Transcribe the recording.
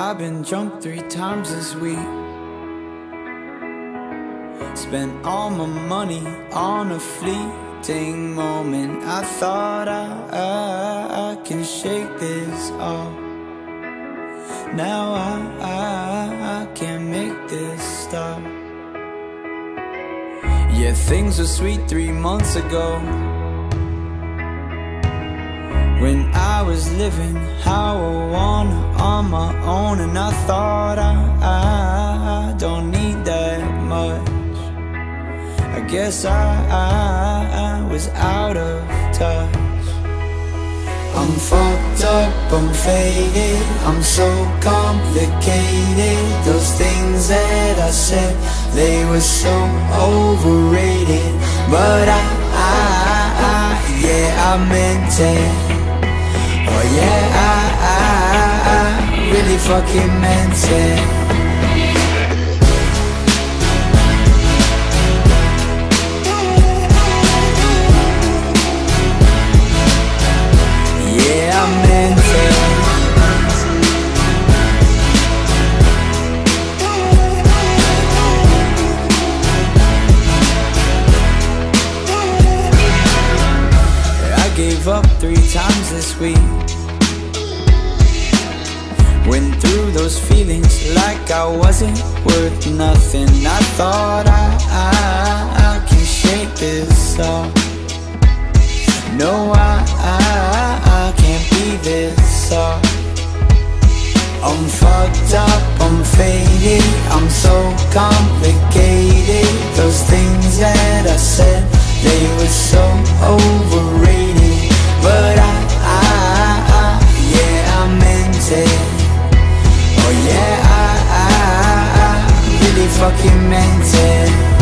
I've been drunk 3 times this week. Spent all my money on a fleeting moment. I thought I can shake this off. Now I can't make this stop. Yeah, things were sweet 3 months ago, when I was living how I wanna on my own. And I thought I don't need that much. I guess I was out of touch. I'm fucked up, I'm faded, I'm so complicated. Those things that I said, they were so overrated. But yeah, I meant it. Oh yeah, I really fucking meant it. Yeah, I meant it. I gave up 3 times this week. Went through those feelings like I wasn't worth nothing. I thought I can shake this off. No, I can't be this soft. I'm fucked up, I'm faded, I'm so complicated. Those things that I said, they were so overrated. But yeah, I meant it. Oh yeah, I really fucking meant it.